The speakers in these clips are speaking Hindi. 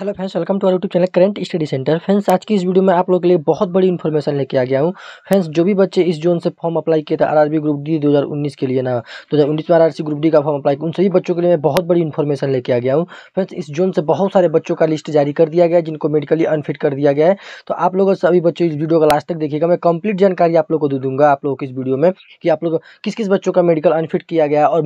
Hello friends, welcome to our YouTube channel current study centre. Friends, आज की इस वीडियो में आप लोगों के लिए बहुत बड़ी इन्फॉर्मेशन लेके आ गया हूँ। फ्रेंड्स, जो भी बच्चे इस जोन से फॉर्म अप्लाई किए थे आरआरबी ग्रुप डी 2019 के लिए ना 2019 में आरआरसी ग्रुप डी का फॉर्म अप्लाई, उन सभी बच्चों के लिए मैं बहुत बड़ी इन्फॉर्मेशन लेके आ गया हूँ। फ्रेंड्स, इस जोन से बहुत सारे बच्चों का लिस्ट जारी कर दिया गया है जिनको मेडिकली अनफिट कर दिया गया है। तो आप लोगों से सभी बच्चों इस वीडियो का लास्ट तक देखिएगा, मैं कंप्लीट जानकारी आप लोग को दे दूँगा आप लोगों को इस वीडियो में कि आप लोग किस किस बच्चों का मेडिकल अनफिट किया गया है। और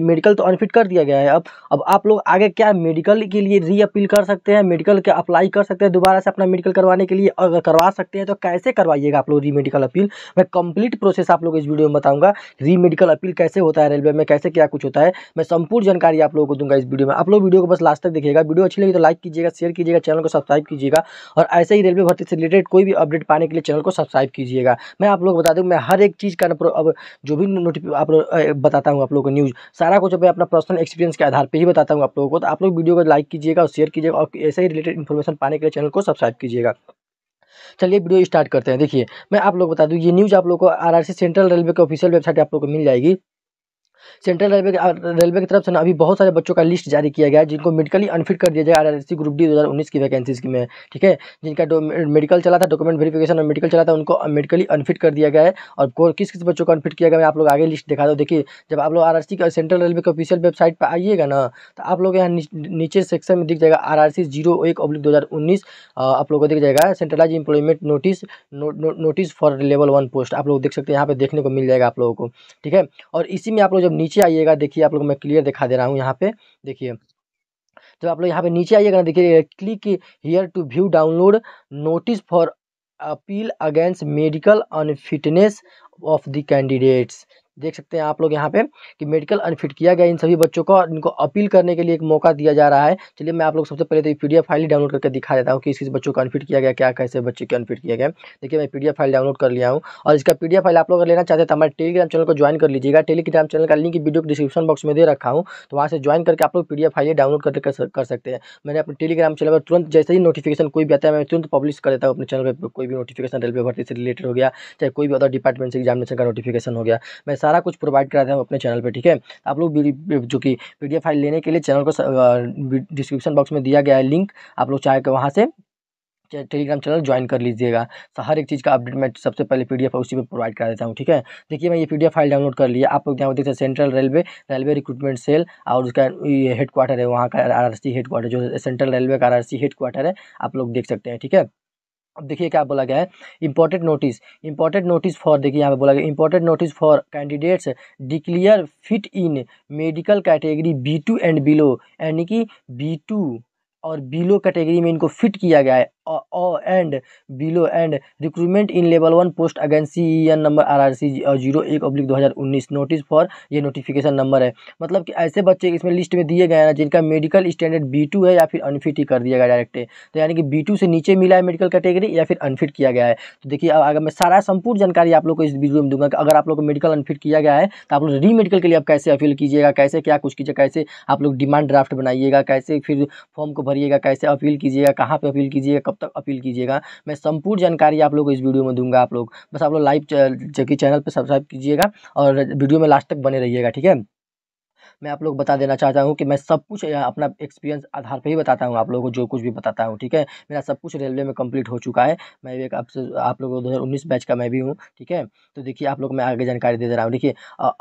मेडिकल तो अनफिट कर दिया गया है, अब आप लोग आगे क्या मेडिकल के लिए री अपील कर सकते हैं, मेडिकल के अप्लाई कर सकते हैं दोबारा से अपना मेडिकल करवाने के लिए। अगर करवा सकते हैं तो कैसे करवाइएगा आप लोग री मेडिकल अपील, मैं कंप्लीट प्रोसेस आप लोग इस वीडियो में बताऊंगा। री मेडिकल अपील कैसे होता है, रेलवे में कैसे क्या कुछ होता है, मैं संपूर्ण जानकारी आप लोगों को दूंगा इस वीडियो में। आप लोग वीडियो को बस लास्ट तक देखिएगा। वीडियो अच्छी लगी तो लाइक कीजिएगा, शेयर कीजिएगा, चैनल को सब्सक्राइब कीजिएगा। और ऐसे ही रेलवे भर्ती से रिलेटेड कोई भी अपडेट पाने के लिए चैनल को सब्सक्राइब कीजिएगा। मैं आप लोग बता दूँ, मैं हर एक चीज़ का अब जो भी आप लोग बताता हूँ आप लोगों को न्यूज़, सारा कुछ मैं अपना पर्सनल एक्सपीरियंस के आधार पर ही बताता हूँ आप लोगों को। तो आप लोग वीडियो को लाइक कीजिएगा और शेयर कीजिएगा, और ऐसे ही रिलेटेड इन्फॉर्मेशन पाने के लिए चैनल को सब्सक्राइब कीजिएगा। चलिए वीडियो स्टार्ट करते हैं। देखिए, मैं आप लोग बता दूं, ये न्यूज़ आप लोग को आरआरसी सेंट्रल रेलवे की ऑफिशियल वेबसाइट आप लोग को मिल जाएगी। सेंट्रल रेलवे की तरफ से ना अभी बहुत सारे बच्चों का लिस्ट जारी किया गया है जिनको मेडिकली अनफिट कर दिया जाएगा आरआरसी ग्रुप डी 2019 की वैकेंसीज की में, ठीक है। जिनका मेडिकल चला था, डॉक्यूमेंट वेरिफिकेशन और मेडिकल चला था, उनको मेडिकली अनफिट कर दिया गया है। और किस किस बच्चों को अनफिट किया गया मैं आप लोग आगे लिस्ट दिखा दो। देखिए, जब आप लोग आरआरसी की सेंट्रल रेलवे की ऑफिशियल वेबसाइट पर आइएगा ना, तो आप लोग यहाँ नीचे सेक्शन में दिख जाएगा आरआरसी 01/2019, आप लोग को दिख जाएगा centralise employment notice for level 1 post, आप लोग देख सकते हैं, यहाँ पर देखने को मिल जाएगा आप लोगों को, ठीक है। और इसी में आप लोग जब नीचे आइएगा, देखिए आप लोग मैं क्लियर दिखा दे रहा हूँ यहाँ पे। देखिए जब आप लोग यहाँ पे नीचे आइएगा ना, देखिए click here to view download notice for appeal against medical unfitness of the candidates. देख सकते हैं आप लोग यहाँ पे कि मेडिकल अनफिट किया गया इन सभी बच्चों को, इनको अपील करने के लिए एक मौका दिया जा रहा है। चलिए मैं आप लोग सबसे पहले तो PDF फाइल ही डाउनलोड करके दिखा देता हूँ कि किस बच्चों को अनफिट किया गया, क्या कैसे बच्चे को अनफिट किया गया। देखिए मैं PDF फाइल डाउनलोड कर लिया हूँ, और इसका PDF फाइल आप लोग अगर लेना चाहते हैं तो हमारे टेलीग्राम चैनल को ज्वाइन कर लीजिएगा। टेलीग्राम चैनल का लिंक वीडियो के डिस्क्रिप्शन बॉक्स में दे रखा हूँ, तो वहाँ से ज्वाइन करके आप लोग PDF फाइल डाउनलोड करके कर सकते हैं। मैंने अपने टेलीग्राम चैनल पर तुरंत जैसे ही नोटिफिकेशन कोई भी आता है मैं तुरंत पब्लिश कर देता हूँ अपने चैनल पर। कोई भी नोटिफिकेशन रेलवे भर्ती से रिलेटेड हो गया, चाहे कोई भी अदर डिपार्टमेंट से एग्जामिनेशन का नोटिफिकेशन हो गया, मैं सारा कुछ प्रोवाइड कराता हूँ अपने चैनल पे, ठीक है। आप लोग जो कि PDF फाइल लेने के लिए चैनल को डिस्क्रिप्शन बॉक्स में दिया गया है लिंक, आप लोग चाहे वहाँ से टेलीग्राम चैनल ज्वाइन कर लीजिएगा। हर एक चीज़ का अपडेट मैं सबसे पहले PDF उसी पे प्रोवाइड कर देता हूँ, ठीक है। देखिए मैं ये PDF फाइल डाउनलोड कर लिया, आप लोग यहाँ देखते हैं सेंट्रल रेलवे रिक्रूटमेंट सेल, और उसका ये हेडक्वार्टर है, वहाँ का RRC हेडक्वार्टर, जो सेंट्रल रेलवे का RRC हेडक्वार्टर है, आप लोग देख सकते हैं, ठीक है। अब देखिए क्या बोला गया है, इम्पोर्टेंट नोटिस फॉर, देखिए यहाँ पे बोला गया important notice for candidates declare fit in medical category B2 and below, यानी कि B2 और बिलो कैटेगरी में इनको फिट किया गया है, and below and recruitment in level 1 post against CEN number RRC 01/2019 notice for, ये नोटिफिकेशन नंबर है। मतलब कि ऐसे बच्चे इसमें लिस्ट में दिए गए हैं ना जिनका मेडिकल स्टैंडर्ड B2 है या फिर अनफिट ही कर दिया गया डायरेक्ट, तो यानी कि B2 से नीचे मिला है मेडिकल कैटेगरी या फिर अनफिट किया गया है। तो देखिए अब अगर मैं सारा संपूर्ण जानकारी आप लोग को इस वीडियो में दूंगा कि अगर आप लोग को मेडिकल अनफिट किया गया है तो आप लोग री मेडिकल के लिए आप कैसे अपील कीजिएगा, कैसे क्या कुछ कीजिएगा, कैसे आप लोग डिमांड ड्राफ्ट बनाइएगा, कैसे फिर फॉर्म को भरिएगा, कैसे अपील कीजिएगा, कहाँ पर अपील कीजिएगा, तक अपील कीजिएगा, मैं संपूर्ण जानकारी आप लोग को इस वीडियो में दूंगा। आप लोग बस आप लोग लाइव जबकि चैनल पर सब्सक्राइब कीजिएगा और वीडियो में लास्ट तक बने रहिएगा, ठीक है। मैं आप लोग बता देना चाहता हूँ कि मैं सब कुछ अपना एक्सपीरियंस आधार पे ही बताता हूँ आप लोगों को, जो कुछ भी बताता हूँ, ठीक है। मेरा सब कुछ रेलवे में कंप्लीट हो चुका है, मैं भी एक आप लोगों को 2019 बैच का मैं भी हूँ, ठीक है। तो देखिए आप लोग मैं आगे जानकारी दे रहा हूँ। देखिए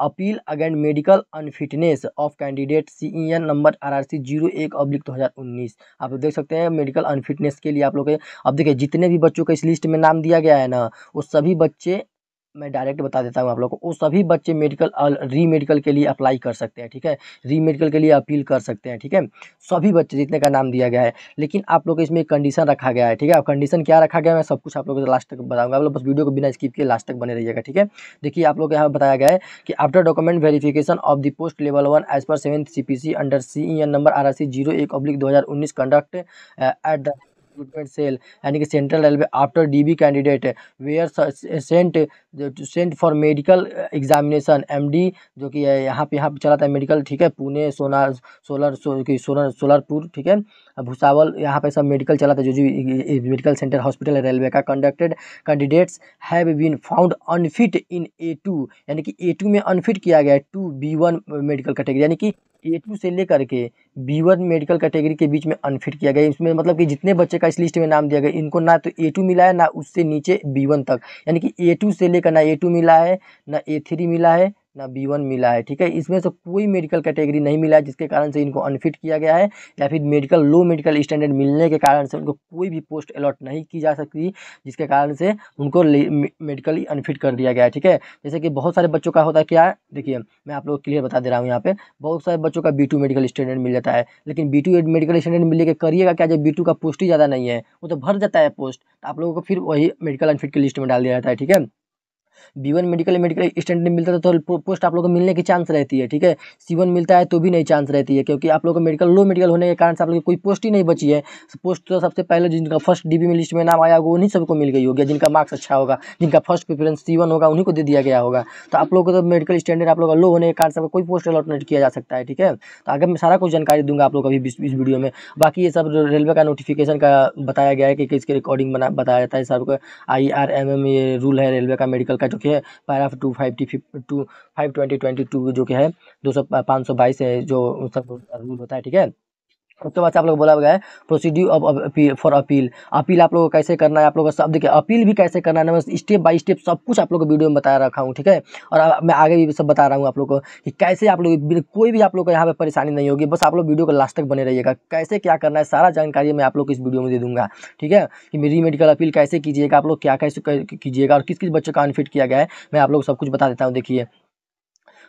appeal against medical unfitness of candidate CEN number RRC 01/2019, आप लोग देख सकते हैं मेडिकल अनफिटनेस के लिए आप लोग। अब देखिए जितने भी बच्चों का इस लिस्ट में नाम दिया गया है ना, वो सभी बच्चे, मैं डायरेक्ट बता देता हूँ आप लोगों को, वो सभी बच्चे मेडिकल री मेडिकल के लिए अप्लाई कर सकते हैं, ठीक है। री मेडिकल के लिए अपील कर सकते हैं, ठीक है, सभी बच्चे जितने का नाम दिया गया है। लेकिन आप लोग इसमें एक कंडीशन रखा गया है, ठीक है। अब कंडीशन क्या रखा गया है मैं सब कुछ आप लोगों को लास्ट तक बताऊँगा, आप लोग बस वीडियो को बिना स्किप किए लास्ट तक बने रहिएगा, ठीक है। देखिए आप लोग को यहाँ बताया गया है कि after document verification of the post level 1 as per 7th CPC under CEN number RRC 01/2019 conduct at the recruitment cell, यानी कि central railway after DB candidate were sent for medical examination MD, जो कि यहाँ पे चला था मेडिकल, ठीक है, पुणे सोलारपुर, ठीक है, भुसावल, यहाँ पे सब मेडिकल चला था, जो जो मेडिकल सेंटर हॉस्पिटल है रेलवे का। Conducted candidates have been found unfit in A2, यानी कि A2 में अनफिट किया गया है टू B1 मेडिकल कैटेगरी, यानी कि A2 से लेकर के B1 मेडिकल कैटेगरी के बीच में अनफिट किया गया। इसमें मतलब कि जितने बच्चे का इस लिस्ट में नाम दिया गया इनको ना तो A2 मिला है, ना उससे नीचे B1 तक, यानी कि A2 से लेकर ना A2 मिला है, ना A3 मिला है, ना B1 मिला है। ठीक है, इसमें से कोई मेडिकल कैटेगरी नहीं मिला है, जिसके कारण से इनको अनफिट किया गया है, या फिर मेडिकल लो मेडिकल स्टैंडर्ड मिलने के कारण से उनको कोई भी पोस्ट अलॉट नहीं की जा सकती, जिसके कारण से उनको मेडिकली अनफिट कर दिया गया है। ठीक है, जैसे कि बहुत सारे बच्चों का होता है क्या, देखिए मैं आप लोग को क्लियर बता दे रहा हूँ, यहाँ पे बहुत सारे बच्चों का B2 मेडिकल स्टैंडर्ड मिल जाता है, लेकिन B2 मेडिकल स्टैंडर्ड मिलने के करिएगा क्या, जब B2 का पोस्ट ही ज़्यादा नहीं है, वो तो भर जाता है पोस्ट, तो आप लोगों को फिर वही मेडिकल अनफिट की लिस्ट में डाल दिया जाता है। ठीक है, B1 मेडिकल स्टैंडर्ड मिलता है तो पोस्ट आप लोगों को मिलने की चांस रहती है। ठीक है, C1 मिलता है तो भी नहीं चांस रहती है, क्योंकि आप लोगों को मेडिकल लो मेडिकल होने के कारण से आप लोगों को कोई पोस्ट ही नहीं बची है। पोस्ट तो सबसे पहले जिनका फर्स्ट DB में लिस्ट में नाम आया होगा उन्हीं सबको मिल गई होगी, जिनका मार्क्स अच्छा होगा, जिनका फर्स्ट प्रेफरेंस C1 होगा उन्हीं को दे दिया गया होगा। तो आप लोगों को तो मेडिकल स्टैंडर्ड आप लोगों का लो होने के कारण से कोई पोस्ट अलॉटमेंट किया जा सकता है। ठीक है, तो आगे मैं सारा कुछ जानकारी दूंगा आप लोग अभी इस वीडियो में। बाकी ये सब रेलवे का नोटिफिकेशन का बताया गया है कि इसके अकॉर्डिंग बताया जाता है सबको। IRMM ये रूल है रेलवे का मेडिकल का, जो कि है पैराग्राफ 252 जो कि है 522 है, जो सब रूल होता है। ठीक है, उसके बाद आप लोग बोला गया है प्रोसीड्यू फॉर अपील। अपील आप लोगों को कैसे करना है, आप लोगों का सब देखिए अपील भी कैसे करना है, मैं स्टेप बाय स्टेप सब कुछ आप लोगों को वीडियो में बता रखा हूँ। ठीक है, और मैं आगे भी सब बता रहा हूँ आप लोगों को कि कैसे आप लोग कोई भी आप लोग को यहाँ पे परेशानी नहीं होगी। बस आप लोग वीडियो को लास्ट तक बने रहिएगा, कैसे क्या करना है सारा जानकारी मैं आप लोग को इस वीडियो में दे दूँगा। ठीक है, कि मेरी मेडिकल अपील कैसे कीजिएगा, आप लोग क्या कैसे कीजिएगा और किस किस बच्चों का अनफिट किया गया है, मैं आप लोग सब कुछ बता देता हूँ। देखिए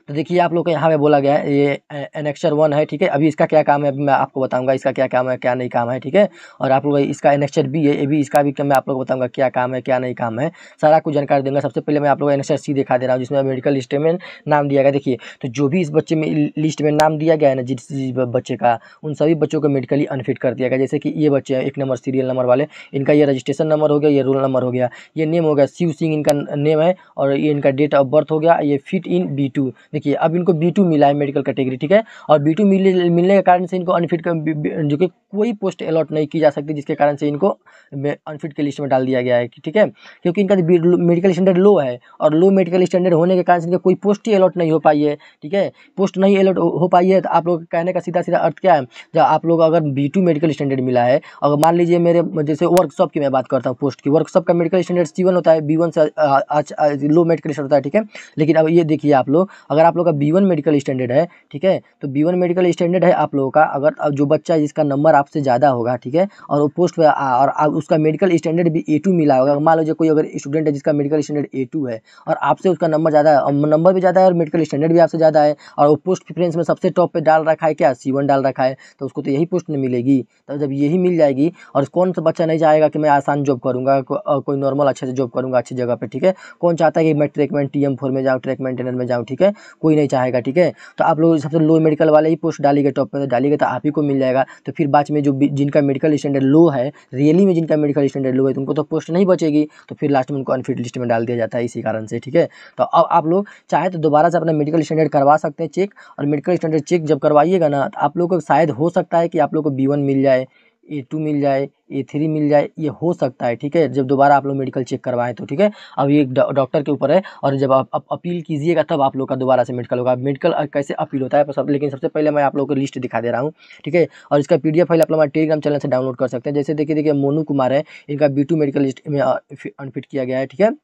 तो देखिए आप लोग को यहाँ पे बोला गया है ये Annexure 1 है। ठीक है, अभी इसका क्या काम है अभी मैं आपको बताऊंगा, इसका क्या काम है क्या नहीं काम है। ठीक है, और आप लोग इसका Annexure B है, ये भी इसका भी मैं आप लोग को बताऊंगा क्या काम है क्या नहीं काम है, सारा कुछ जानकारी दूंगा। सबसे पहले मैं आप लोग Annexure C दिखा दे रहा हूँ, जिसमें मेडिकल लिस्ट में नाम दिया गया। देखिए तो जो भी इस बच्चे में लिस्ट में नाम दिया गया है ना, जिस बच्चे का, उन सभी बच्चों को मेडिकली अनफिट कर दिया गया। जैसे कि ये बच्चे हैं 1 नंबर सीरियल नंबर वाले, इनका ये रजिस्ट्रेशन नंबर हो गया, ये रोल नंबर हो गया, ये नेम हो गया शिव सिंह इनका नेम है, और ये इनका डेट ऑफ बर्थ हो गया, ये फिट इन B2। देखिए अब इनको B2 मिला है मेडिकल कैटेगरी। ठीक है, और B2 मिलने के कारण से इनको अनफिट जो कि कोई पोस्ट अलॉट नहीं की जा सकती, जिसके कारण से इनको अनफिट के लिस्ट में डाल दिया गया है। ठीक है, क्योंकि इनका मेडिकल स्टैंडर्ड लो है, और लो मेडिकल स्टैंडर्ड होने के कारण से इनका कोई पोस्ट ही अलॉट नहीं हो पाई है। ठीक है, पोस्ट नहीं अलॉट हो पाई है, तो आप लोग कहने का सीधा सीधा अर्थ क्या है, जब आप लोग अगर B2 मेडिकल स्टैंडर्ड मिला है, अगर मान लीजिए मेरे जैसे वर्कशॉप की मैं बात करता हूँ, पोस्ट की वर्कशॉप का मेडिकल स्टैंडर्ड C1 होता है, B1 से लो मेडिकल स्टैंडर्ड होता है। ठीक है, लेकिन अब ये देखिए आप लोग अगर आप लोग का B1 मेडिकल स्टैंडर्ड है, ठीक है, तो B1 मेडिकल स्टैंडर्ड है आप लोगों का, अगर जो बच्चा है जिसका नंबर आपसे ज़्यादा होगा, ठीक है, और वो पोस्ट पर और उसका मेडिकल स्टैंडर्ड भी A2 मिला होगा, मान लीजिए कोई अगर स्टूडेंट है जिसका मेडिकल स्टैंडर्ड A2 है, और आपसे उसका नंबर ज़्यादा है, और नंबर भी ज़्यादा है और मेडिकल स्टैंडर्ड भी आपसे ज़्यादा है, और वो पोस्ट प्रेफरेंस में सबसे टॉप पर डाल रखा है क्या, C1 डाल रखा है, तो उसको तो यही पोस्ट नहीं मिलेगी। तो जब यही मिल जाएगी, और कौन सा बच्चा नहीं चाहेगा कि मैं आसान जॉब करूँगा, कोई नॉर्मल अच्छे से जॉब करूँगा अच्छी जगह पर। ठीक है, कौन चाहता है कि मैं ट्रैकमैन TM4 में जाऊँ, ट्रैकमैन टेनर में जाऊँ, ठीक है, कोई नहीं चाहेगा। ठीक है, तो आप लोग सबसे लो मेडिकल वाले ही पोस्ट डालिएगा, टॉप पे डालिएगा, तो आप ही को मिल जाएगा। तो फिर बाद में जो जिनका मेडिकल स्टैंडर्ड लो है, रियली में जिनका मेडिकल स्टैंडर्ड लो है, उनको तो पोस्ट नहीं बचेगी, तो फिर लास्ट में उनको अनफिट लिस्ट में डाल दिया जाता है इसी कारण से। ठीक है, तो अब आप लोग चाहे तो दोबारा से अपना मेडिकल स्टैंडर्ड करवा सकते हैं चेक, और मेडिकल स्टैंडर्ड चेक जब करवाइएगा ना, तो आप लोग को शायद हो सकता है कि आप लोग को B1 मिल जाए, A2 मिल जाए, A3 मिल जाए, ये हो सकता है। ठीक है, जब दोबारा आप लोग मेडिकल चेक करवाएं तो। ठीक है, अब ये डॉक्टर के ऊपर है, और जब आप अपील कीजिएगा तब आप लोग का दोबारा से मेडिकल होगा। मेडिकल कैसे अपील होता है पर सब, लेकिन सबसे पहले मैं आप लोग को लिस्ट दिखा दे रहा हूँ। ठीक है, और इसका PDF फाइल आप लोग हमारे टेलीग्राम चैनल से डाउनलोड कर सकते हैं। जैसे देखिए मोनू कुमार है, इनका B2 मेडिकल लिस्ट में अनफिट किया गया है। ठीक है,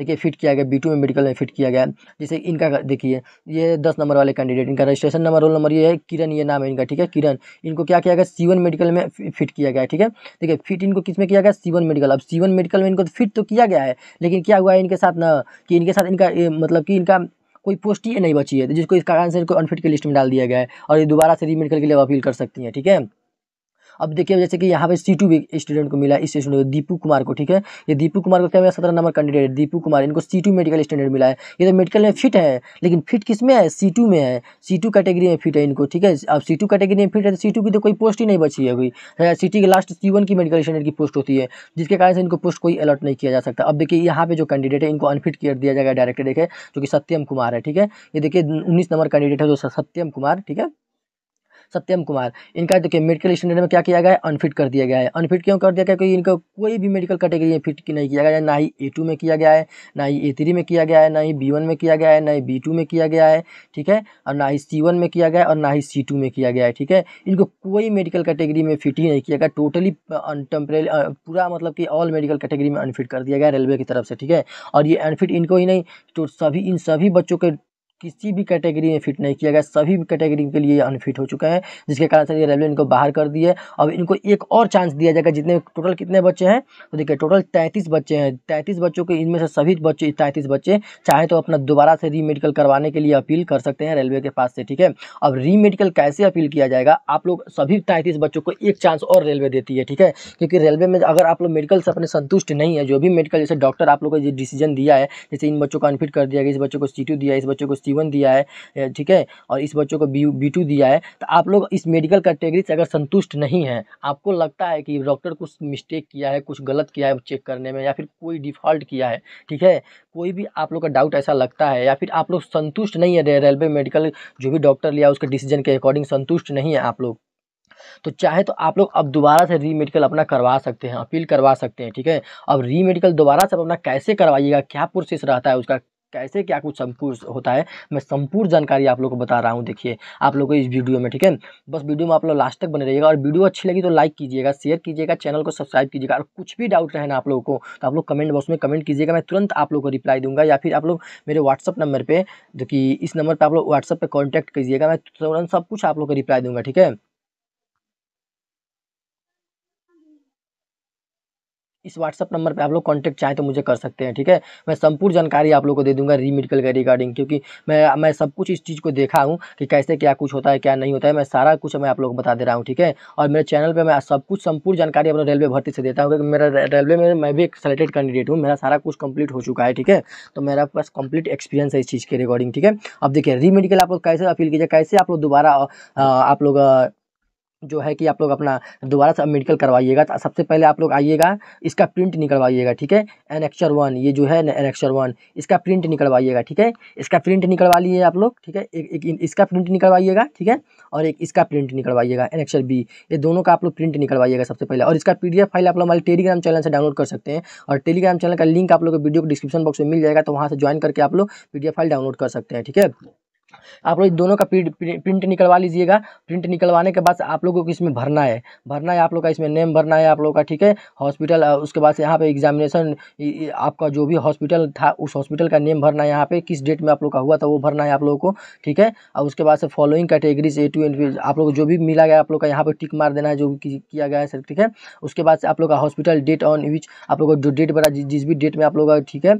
देखिए फिट किया गया B2 में मेडिकल में फिट किया गया। जैसे इनका देखिए ये 10 नंबर वाले कैंडिडेट, इनका रजिस्ट्रेशन नंबर रोल नंबर ये है, किरण ये नाम है इनका। ठीक है, किरण, इनको क्या किया गया, C1 मेडिकल में फिट किया गया। ठीक है, देखिए फिट इनको किस में किया गया, C1 मेडिकल। अब C1 मेडिकल में इनको फिट तो किया गया है, लेकिन क्या हुआ है इनके साथ ना, कि इनके साथ इनका मतलब कि इनका कोई पोस्ट ही नहीं बची है, जिसको इस कारण से इनको अनफिट की लिस्ट में डाल दिया गया है, और ये दोबारा से री मेडिकल के लिए अपील कर सकती हैं। ठीक है, अब देखिए जैसे कि यहाँ पे C2 भी स्टूडेंट को मिला, इस स्टूडेंट को दीपू कुमार को। ठीक है, ये दीपू कुमार को क्या मिला, 17 नंबर कैंडिडेट दीपू कुमार, इनको C2 मेडिकल स्टैंडर्ड मिला है। ये तो मेडिकल में फिट है, लेकिन फिट किस में है, C2 में है, C2 कैटेगरी में फिट है इनको। ठीक है, अब C2 कैटेगरी में फिट है तो C2 की तो कोई पोस्ट ही नहीं बची है, कोई C2 के लास्ट C1 की मेडिकल स्टैंडर्ड की पोस्ट होती है, जिसके कारण से इनको पोस्ट कोई अलॉट नहीं किया जा सकता। अब देखिए यहाँ पे जो कैंडिडेट है इनको अनफिट कर दिया जाएगा डायरेक्ट, देखे जो कि सत्यम कुमार है। ठीक है, ये देखिए 19 नंबर कैंडिडेट है जो सत्यम कुमार। ठीक है, सत्यम कुमार। इनका देखिए मेडिकल स्टैंडर्ड में क्या किया गया है, अनफिट कर दिया गया है। अनफिट क्यों कर दिया गया? क्योंकि इनको कोई भी मेडिकल कैटेगरी में फिट नहीं किया गया है, ना ही A2 में किया गया है, ना ही A3 में किया गया है, ना ही B1 में किया गया है, ना ही B2 में किया गया है, ठीक है, और ना ही C1 में किया गया है और ना ही C2 में किया गया है, ठीक है। इनको कोई मेडिकल कैटेगरी में फिट ही नहीं किया गया, टोटली टेम्परेरी पूरा मतलब कि ऑल मेडिकल कैटेगरी में अनफिट कर दिया गया रेलवे की तरफ से, ठीक है। और ये अनफिट इनको ही नहीं तो सभी इन सभी बच्चों के किसी भी कैटेगरी में फिट नहीं किया गया, सभी कैटेगरी के लिए अनफिट हो चुके हैं, जिसके कारण से ये रेलवे इनको बाहर कर दिए। अब इनको एक और चांस दिया जाएगा। जितने टोटल कितने बच्चे हैं तो देखिए टोटल 33 बच्चे हैं। 33 बच्चों के इनमें से सभी बच्चे 33 बच्चे चाहे तो अपना दोबारा से रीमेडिकल करवाने के लिए अपील कर सकते हैं रेलवे के पास से, ठीक है। अब रीमेडिकल कैसे अपील किया जाएगा? आप लोग सभी 33 बच्चों को एक चांस और रेलवे देती है, ठीक है, क्योंकि रेलवे में अगर आप लोग मेडिकल से अपने संतुष्ट नहीं है, जो भी मेडिकल जैसे डॉक्टर आप लोग को जो डिसीजन दिया है, जैसे इन बच्चों को अनफिट कर दिया गया, इस बच्चों को C2 दिया, इस बच्चों को C1 दिया है, ठीक है, और इस बच्चों को B2 दिया है, तो आप लोग इस मेडिकल कैटेगरी से अगर संतुष्ट नहीं है, आपको लगता है कि डॉक्टर कुछ मिस्टेक किया है, कुछ गलत किया है चेक करने में, या फिर कोई डिफॉल्ट किया है, ठीक है, कोई भी आप लोग का डाउट ऐसा लगता है, या फिर आप लोग संतुष्ट नहीं है रेलवे मेडिकल जो भी डॉक्टर लिया उसके डिसीजन के अकॉर्डिंग संतुष्ट नहीं है आप लोग, तो चाहे तो आप लोग अब दोबारा से रीमेडिकल अपना करवा सकते हैं, अपील करवा सकते हैं, ठीक है। अब रीमेडिकल दोबारा से अपना कैसे करवाइएगा, क्या प्रोसेस रहता है उसका, कैसे क्या कुछ संपूर्ण होता है, मैं संपूर्ण जानकारी आप लोगों को बता रहा हूँ, देखिए आप लोगों को इस वीडियो में, ठीक है। बस वीडियो में आप लोग लास्ट तक बने रहिएगा और वीडियो अच्छी लगी तो लाइक कीजिएगा, शेयर कीजिएगा, चैनल को सब्सक्राइब कीजिएगा, और कुछ भी डाउट रहे ना आप लोगों को तो आप लोग कमेंट बॉक्स में कमेंट कीजिएगा, मैं तुरंत आप लोग को रिप्लाई दूंगा, या फिर आप लोग मेरे व्हाट्सअप नंबर पर, जो कि इस नंबर पर आप लोग व्हाट्सअप पर कॉन्टैक्ट कीजिएगा, मैं तुरंत सब कुछ आप लोग को रिप्लाई दूंगा, ठीक है। इस व्हाट्सअप नंबर पे आप लोग कांटेक्ट चाहे तो मुझे कर सकते हैं, ठीक है। मैं संपूर्ण जानकारी आप लोगों को दे दूंगा रीमेडिकल के रिगार्डिंग, क्योंकि मैं सब कुछ इस चीज़ को देखा हूँ कि कैसे क्या कुछ होता है, क्या नहीं होता है, मैं सारा कुछ मैं आप लोगों को बता दे रहा हूँ, ठीक है। और मेरे चैनल पे मैं सब कुछ संपूर्ण जानकारी अपने रेलवे भर्ती से देता हूँ, क्योंकि मेरा रेलवे में मैं भी एक सेलेक्टेड कैंडिडेट हूँ, मेरा सारा कुछ कंप्लीट हो चुका है, ठीक है, तो मेरा पास कंप्लीट एक्सपीरियंस है इस चीज़ के रिगार्डिंग, ठीक है। अब देखिए रीमेडिकल आप लोग कैसे अपील कीजिए, कैसे आप लोग दोबारा आप लोग जो है कि आप लोग अपना दोबारा से मेडिकल करवाइएगा, तो सबसे पहले आप लोग आइएगा इसका प्रिंट निकलवाइएगा, ठीक है। एनेक्चर 1 ये जो है एनेक्चर 1 इसका प्रिंट निकलवाइएगा, ठीक है, इसका प्रिंट निकलवा लिए आप लोग, ठीक है, एक इसका प्रिंट निकलवाइएगा, ठीक है, और एक इसका प्रिंट निकलवाइएगा एनेक्चर B, ये दोनों का आप लोग प्रिंट निकलवाइएगा सबसे पहले। और इसका PDF फाइल आप लोग हमारे टेलीग्राम चैनल से डाउनलोड कर सकते हैं, और टेलीग्राम चैनल का लिंक आप लोग को वीडियो को डिस्क्रिप्शन बॉक्स में मिल जाएगा, तो वहाँ से ज्वाइन करके आप लोग PDF फाइल डाउनलोड कर सकते हैं, ठीक है। आप लोग दोनों का प्रिंट निकलवा लीजिएगा। प्रिंट निकलवाने के बाद आप लोगों को इसमें भरना है आप लोग का, इसमें नेम भरना है आप लोग का, ठीक है, हॉस्पिटल, उसके बाद से यहाँ पे एग्जामिनेशन आपका जो भी हॉस्पिटल था उस हॉस्पिटल का नेम भरना है, यहाँ पे किस डेट में आप लोग का हुआ था वो भरना है आप लोगों को, ठीक है। और उसके बाद से following categories A to N आप लोग को जो भी मिला गया आप लोग का यहाँ पर टिक मार देना है, जो किया गया है सर, ठीक है। उसके बाद से आप लोग का हॉस्पिटल डेट ऑन विच आप लोग को जो डेट भरा जिस भी डेट में आप लोग का, ठीक है,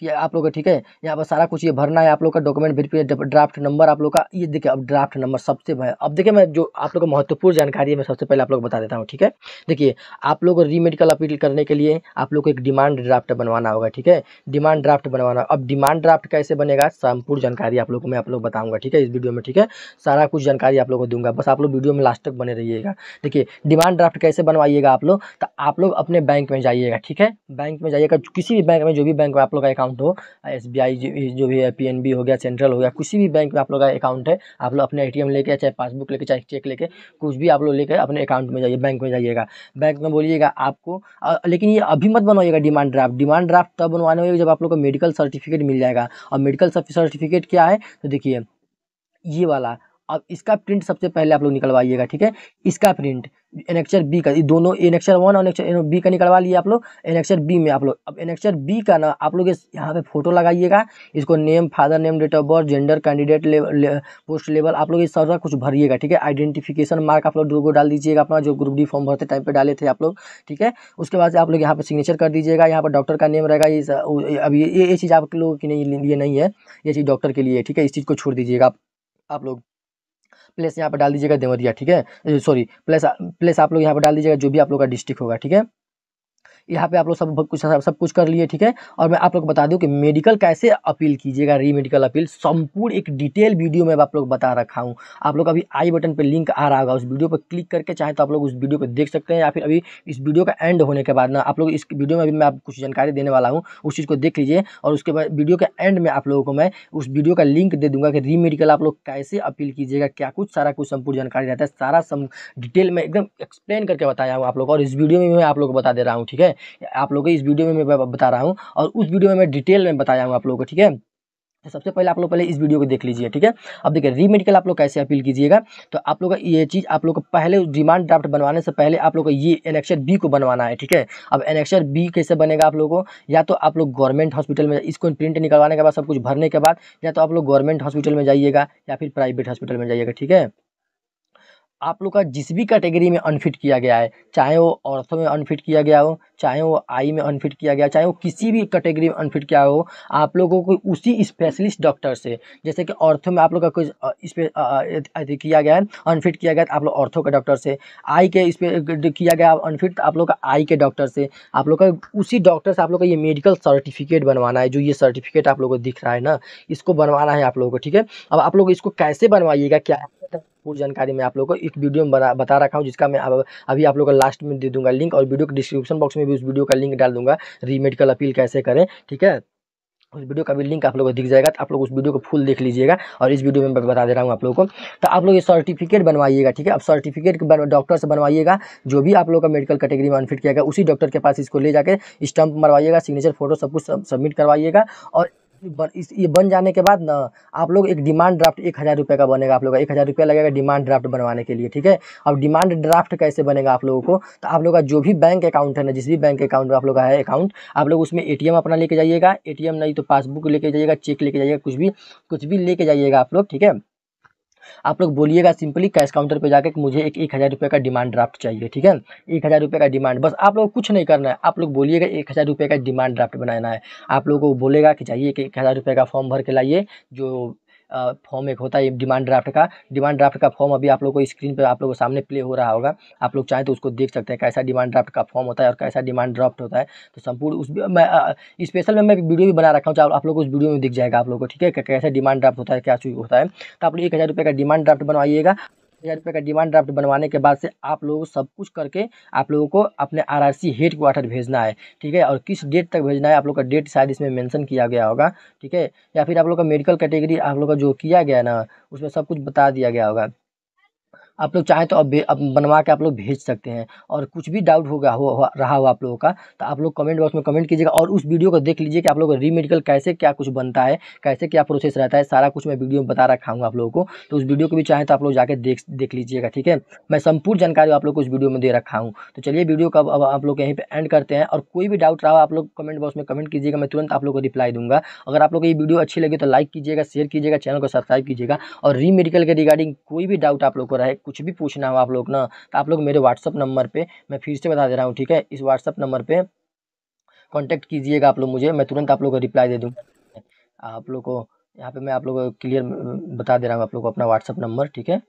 कि आप लोग का, ठीक है, यहाँ पर सारा कुछ ये भरना है आप लोग का। डॉक्यूमेंट वेरीफिकेशन ड्राफ्ट नंबर आप लोग का, ये देखिए अब ड्राफ्ट नंबर सबसे भाई, अब देखिए मैं जो आप लोग को महत्वपूर्ण जानकारी है मैं सबसे पहले आप लोग बता देता हूँ, ठीक है। देखिए आप लोग रीमेडिकल अपील करने के लिए आप लोग को एक डिमांड ड्राफ्ट बनवाना होगा, ठीक है, डिमांड ड्राफ्ट बनवाना। अब डिमांड ड्राफ्ट कैसे बनेगा संपूर्ण जानकारी आप लोग को मैं आप लोग बताऊँगा, ठीक है, इस वीडियो में, ठीक है, सारा कुछ जानकारी आप लोग को दूंगा, बस आप लोग वीडियो में लास्ट तक बने रहिएगा। देखिए डिमांड ड्राफ्ट कैसे बनवाइएगा आप लोग, तो आप लोग अपने बैंक में जाइएगा, ठीक है, बैंक में जाइएगा, किसी भी बैंक में, जो भी बैंक में आप लोग का अकाउंट हो, SBI जो भी है, PNB हो गया, सेंट्रल हो गया, किसी भी बैंक में आप लोग का अकाउंट है, आप लोग अपने ATM लेके, चाहे पासबुक लेके, चाहे चेक लेके, कुछ भी आप लोग लेके अपने अकाउंट में जाइए, बैंक में जाइएगा, बैंक में बोलिएगा आपको लेकिन ये अभी मत बनवाइएगा डिमांड ड्राफ्ट। डिमांड ड्राफ्ट तब बनवाने होगा जब आप लोग को मेडिकल सर्टिफिकेट मिल जाएगा। और मेडिकल सर्टिफिकेट क्या है, तो देखिए ये वाला, अब इसका प्रिंट सबसे पहले आप लोग निकलवाइएगा, ठीक है, इसका प्रिंट एनेक्चर B का, दोनों एनेक्चर 1 और एनेक्चर B का निकलवा लिए आप लोग। एनेक्चर B में आप लोग, अब एनेक्चर B का ना आप लोग यहाँ पे फोटो लगाइएगा, इसको name, father name, date of birth, gender, candidate post level, आप लोग ये सारा कुछ भरिएगा, ठीक है। आइडेंटिफिकेशन मार्क आप लोग 2 डाल दीजिएगा, अपना जो ग्रुप डी फॉर्म भरते टाइम पर डाले थे आप लोग, ठीक है। उसके बाद आप लोग यहाँ पर सिग्नेचर कर दीजिएगा, यहाँ पर डॉक्टर का नेम रहेगा, ये अब ये चीज़ आप लोगों के लिए नहीं है, ये चीज़ डॉक्टर के लिए, ठीक है, इस चीज़ को छोड़ दीजिएगा आप लोग। प्लेस यहाँ पर डाल दीजिएगा देवरिया, ठीक है, सॉरी प्लेस आप लोग यहाँ पर डाल दीजिएगा जो भी आप लोग का डिस्ट्रिक्ट होगा, ठीक है, यहाँ पे आप लोग सब कुछ कर लिए, ठीक है। और मैं आप लोग को बता दूं कि मेडिकल कैसे अपील कीजिएगा, री मेडिकल अपील संपूर्ण एक डिटेल वीडियो में आप लोग बता रखा हूँ। आप लोग अभी आई बटन पर लिंक आ रहा होगा, उस वीडियो पर क्लिक करके चाहे तो आप लोग उस वीडियो पर देख सकते हैं, या फिर अभी इस वीडियो का एंड होने के बाद ना आप लोग इस वीडियो में अभी मैं आपको कुछ जानकारी देने वाला हूँ, उस चीज़ को देख लीजिए। और उसके बाद वीडियो के एंड में आप लोगों को मैं उस वीडियो का लिंक दे दूंगा कि री मेडिकल आप लोग कैसे अपील कीजिएगा, क्या कुछ सारा कुछ संपूर्ण जानकारी रहता है, सारा डिटेल में एकदम एक्सप्लेन करके बताया हूँ आप लोग। और इस वीडियो में मैं आप लोग को बता दे रहा हूँ, ठीक है। आप लोग इस वीडियो में मैं बता रहा हूँ और उस वीडियो में मैं डिटेल में बताया हूँ आप लोगों को, ठीक है। तो सबसे पहले आप लोग पहले इस वीडियो को देख लीजिए, ठीक है। अब देखिए री मेडिकल आप लोग कैसे अपील कीजिएगा, तो आप लोग ये चीज़ आप लोग को पहले डिमांड ड्राफ्ट बनवाने से पहले आप लोग को ये एनेक्सर बी को बनवाना है, ठीक है। अब एनेक्सर बी कैसे बनेगा आप लोगों को, या तो आप लोग गवर्नमेंट हॉस्पिटल में इसको प्रिंट निकलवाने के बाद सब कुछ भरने के बाद या तो आप लोग गवर्नमेंट हॉस्पिटल में जाइएगा या फिर प्राइवेट हॉस्पिटल में जाइएगा, ठीक है। आप लोग का जिस भी कैटेगरी में अनफिट किया गया है, चाहे वो ऑर्थो में अनफिट किया गया हो, चाहे वो आई में अनफिट किया गया, चाहे वो किसी भी कैटेगरी में अनफिट किया हो, आप लोगों को उसी स्पेशलिस्ट डॉक्टर से, जैसे कि ऑर्थो में आप लोग का कुछ किया गया है अनफिट किया गया तो आप लोग ऑर्थो के डॉक्टर से, आई के इस पर किया गया अनफिट आप लोग का आई के डॉक्टर से, आप लोग का उसी डॉक्टर से आप लोग का ये मेडिकल सर्टिफिकेट बनवाना है। जो ये सर्टिफिकेट आप लोग को दिख रहा है ना, इसको बनवाना है आप लोगों को, ठीक है। अब आप लोग इसको कैसे बनवाइएगा क्या पूरी जानकारी मैं आप लोगों को एक वीडियो में बता रखा हूँ, जिसका मैं अभी आप लोगों को लास्ट में दे दूंगा लिंक, और वीडियो के डिस्क्रिप्शन बॉक्स में भी उस वीडियो का लिंक डाल दूंगा, री मेडिकल अपील कैसे करें, ठीक है। उस वीडियो का भी लिंक आप लोगों को दिख जाएगा, तो आप लोग उस वीडियो को फुल देख लीजिएगा। और इस वीडियो में मैं बता दे रहा हूँ आप लोगों को, तो आप लोग ये सर्टिफिकेट बनवाइएगा, ठीक है। अब सर्टिफिकेट डॉक्टर से बनवाइएगा, जो भी आप लोग का मेडिकल कैटेगरी में अनफिट किया गया उसी डॉक्टर के पास इसको ले जाकर स्टम्प मरवाइएगा, सिग्नेचर फोटो सब कुछ सबमिट करवाइएगा। और ये बन जाने के बाद ना आप लोग एक डिमांड ड्राफ्ट 1000 रुपये का बनेगा, आप लोग का 1000 रुपया लगेगा डिमांड ड्राफ्ट बनवाने के लिए, ठीक है। अब डिमांड ड्राफ्ट कैसे बनेगा आप लोगों को, तो आप लोग का जो भी बैंक अकाउंट है ना, जिस भी बैंक अकाउंट में आप लोग का है अकाउंट, आप लोग उसमें ATM अपना लेके जाइएगा, ATM नहीं तो पासबुक लेके जाइएगा, चेक लेके जाइएगा, कुछ भी लेके जाइएगा आप लोग, ठीक है। आप लोग बोलिएगा सिंपली कैश काउंटर पे जाकर मुझे एक 1000 रुपये का डिमांड ड्राफ्ट चाहिए, ठीक है। 1000 रुपये का डिमांड, बस आप लोग कुछ नहीं करना है, आप लोग बोलिएगा 1000 रुपये का डिमांड ड्राफ्ट बनाना है। आप लोगों को बोलेगा कि चाहिए कि 1000 रुपये का फॉर्म भर के लाइए, जो फॉर्म एक होता है डिमांड ड्राफ्ट का। डिमांड ड्राफ्ट का फॉर्म अभी आप लोगों को स्क्रीन पर आप लोगों के सामने प्ले हो रहा होगा, आप लोग चाहें तो उसको देख सकते हैं कैसा डिमांड ड्राफ्ट का फॉर्म होता है और कैसा डिमांड ड्राफ्ट होता है। तो संपूर्ण उस स्पेशल में मैं वीडियो भी बना रखा हूँ, आप लोग उस वीडियो में दिख जाएगा आप लोग को, ठीक है, कैसा डिमांड ड्राफ्ट होता है, क्या चीज होता है। तो आप लोग 1000 रुपये का डिमांड ड्राफ्ट बनवाइएगा। 1000 रुपये का डिमांड ड्राफ्ट बनवाने के बाद से आप लोगों सब कुछ करके आप लोगों को अपने RRC हेडक्वार्टर भेजना है, ठीक है। और किस डेट तक भेजना है, आप लोग का डेट शायद इसमें मेंशन किया गया होगा, ठीक है, या फिर आप लोग का मेडिकल कैटेगरी आप लोग का जो किया गया ना उसमें सब कुछ बता दिया गया होगा। आप लोग चाहें तो अब बनवा के आप लोग भेज सकते हैं। और कुछ भी डाउट होगा रहा हो आप लोगों का, तो आप लोग कमेंट बॉक्स में कमेंट कीजिएगा और उस वीडियो को देख लीजिए कि आप लोग री मेडिकल कैसे क्या कुछ बनता है, कैसे क्या प्रोसेस रहता है, सारा कुछ मैं वीडियो में बता रखा हूँ आप लोगों को। तो उस वीडियो को भी चाहें तो आप लोग जाके देख लीजिएगा, ठीक है। मैं संपूर्ण जानकारी आप लोग को उस वीडियो में दे रखा हूँ। तो चलिए वीडियो का अब आप लोग यहीं पर एंड करते हैं। और कोई भी डाउट रहा हो आप लोग कमेंट बॉक्स में कमेंट कीजिएगा, मैं तुरंत आप लोग को रिप्लाई दूंगा। अगर आप लोग को ये वीडियो अच्छी लगी तो लाइक कीजिएगा, शेयर कीजिएगा, चैनल को सब्सक्राइब कीजिएगा। और री मेडिकल के रिगार्डिंग कोई भी डाउट आप लोग को रहे, कुछ भी पूछना हो आप लोग ना, तो आप लोग मेरे व्हाट्सअप नंबर पे, मैं फिर से बता दे रहा हूँ, ठीक है, इस व्हाट्सअप नंबर पे कांटेक्ट कीजिएगा आप लोग मुझे, मैं तुरंत आप लोग को रिप्लाई दे दूँगा। आप लोग को यहाँ पे मैं आप लोग को क्लियर बता दे रहा हूँ आप लोग को अपना व्हाट्सअप नंबर, ठीक है।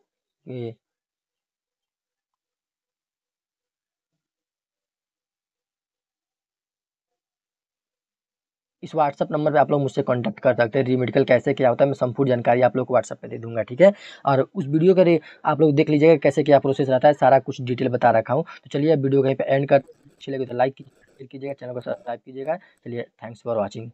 इस व्हाट्सअप नंबर पे आप लोग मुझसे कांटेक्ट कर सकते हैं। री मेडिकल कैसे क्या होता है मैं संपूर्ण जानकारी आप लोग को व्हाट्सअप पे दे दूंगा, ठीक है। और उस वीडियो के आप लोग देख लीजिएगा कैसे क्या प्रोसेस रहता है, सारा कुछ डिटेल बता रखा हूँ। तो चलिए वीडियो कहीं पे एंड कर, अच्छी लगे तो लाइक कीजिएगा, चैनल को सब्सक्राइब कीजिएगा। चलिए, थैंक्स फॉर वॉचिंग।